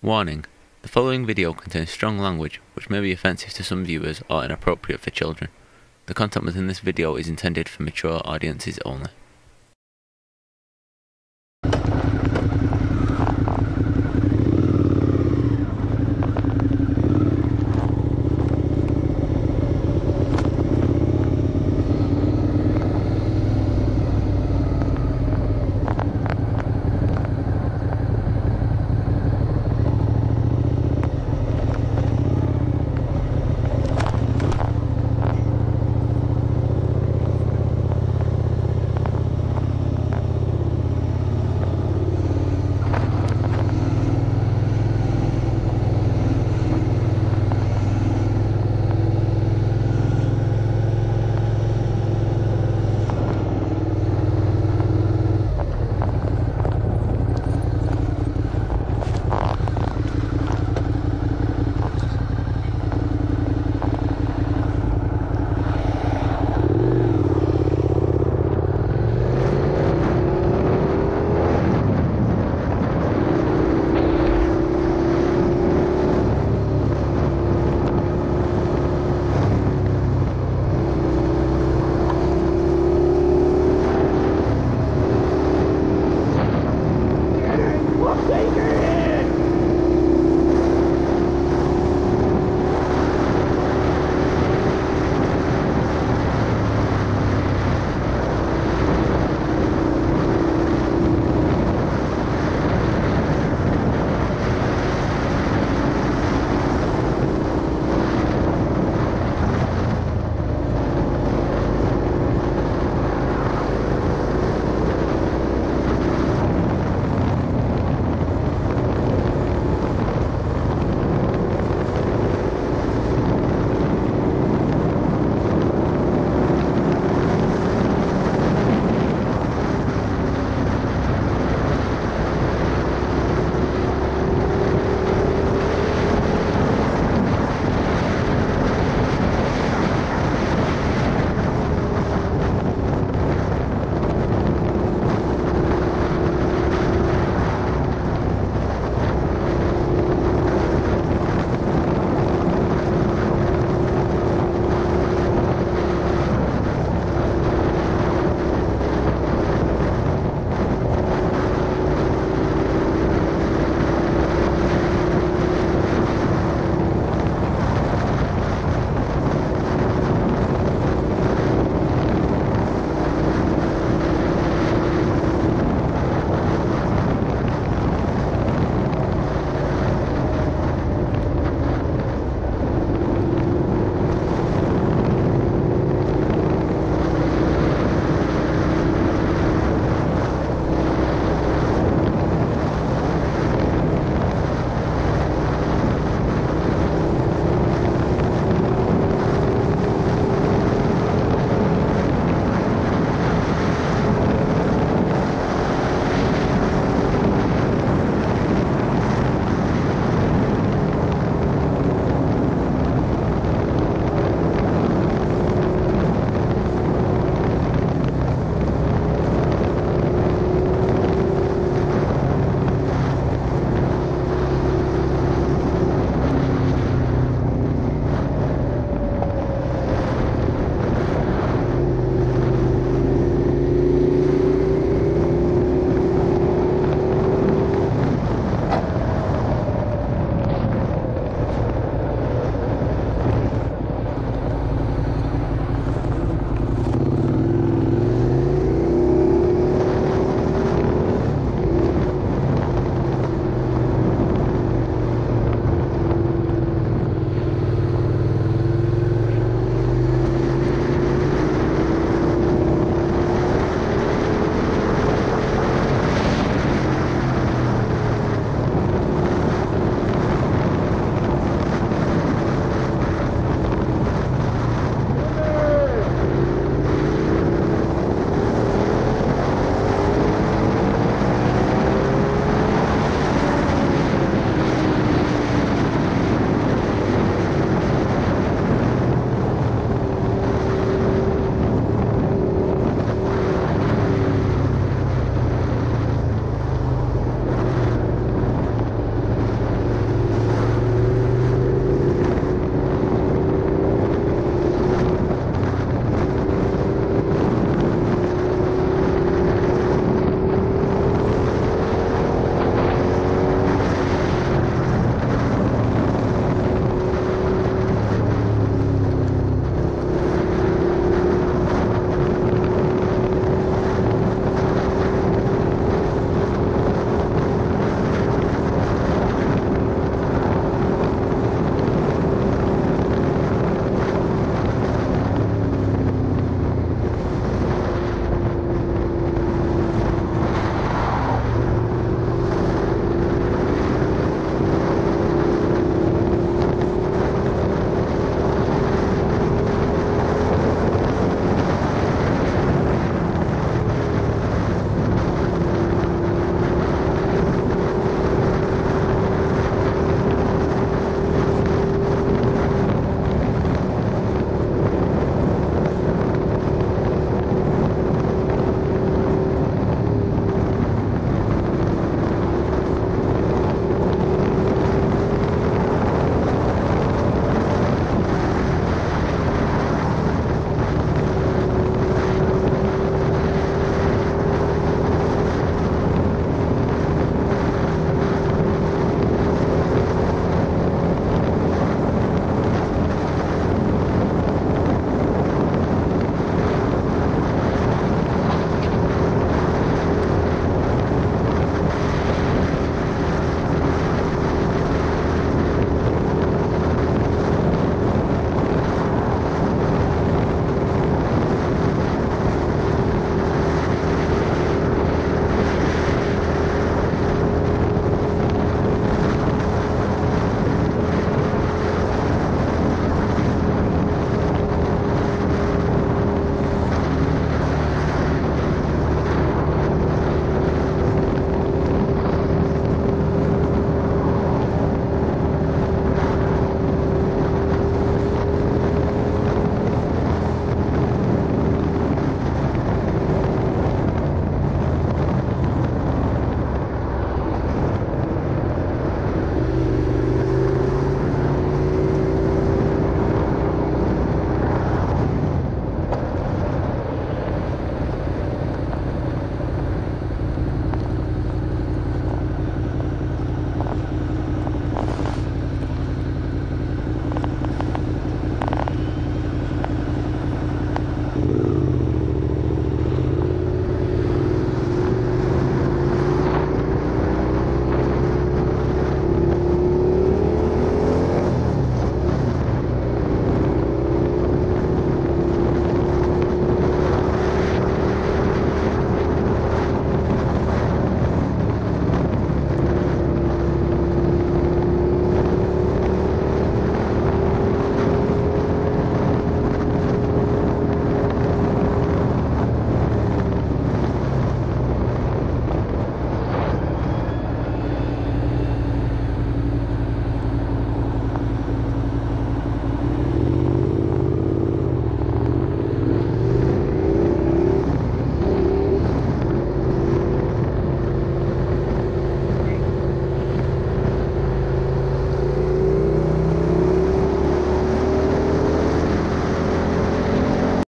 Warning, the following video contains strong language which may be offensive to some viewers or inappropriate for children. The content within this video is intended for mature audiences only.